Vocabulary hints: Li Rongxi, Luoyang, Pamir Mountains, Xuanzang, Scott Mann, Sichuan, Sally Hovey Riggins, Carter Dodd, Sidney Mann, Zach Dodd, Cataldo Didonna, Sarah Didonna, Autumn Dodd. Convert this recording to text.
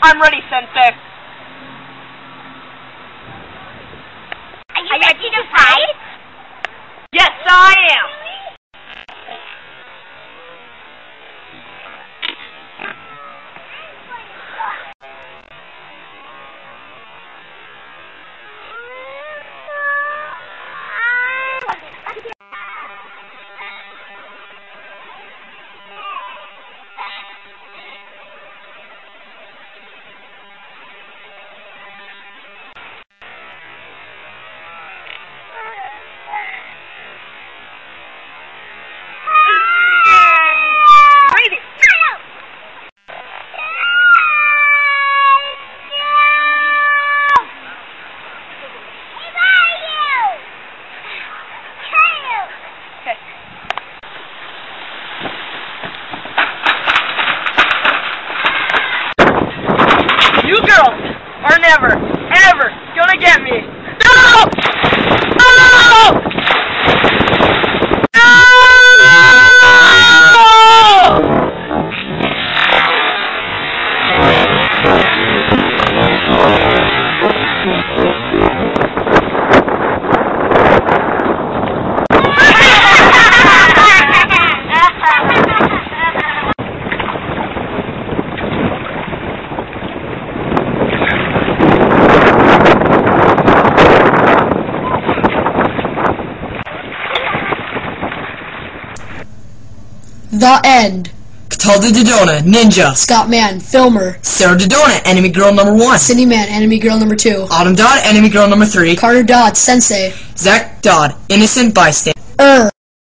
I'm ready, Sensei. Are you ready to ride? Yes, I am. The end. Cataldo Didonna, ninja. Scott Mann, filmer. Sarah Didonna, enemy girl number 1. Sidney Mann, enemy girl number 2. Autumn Dodd, enemy girl number 3. Carter Dodd, sensei. Zach Dodd, innocent bystander.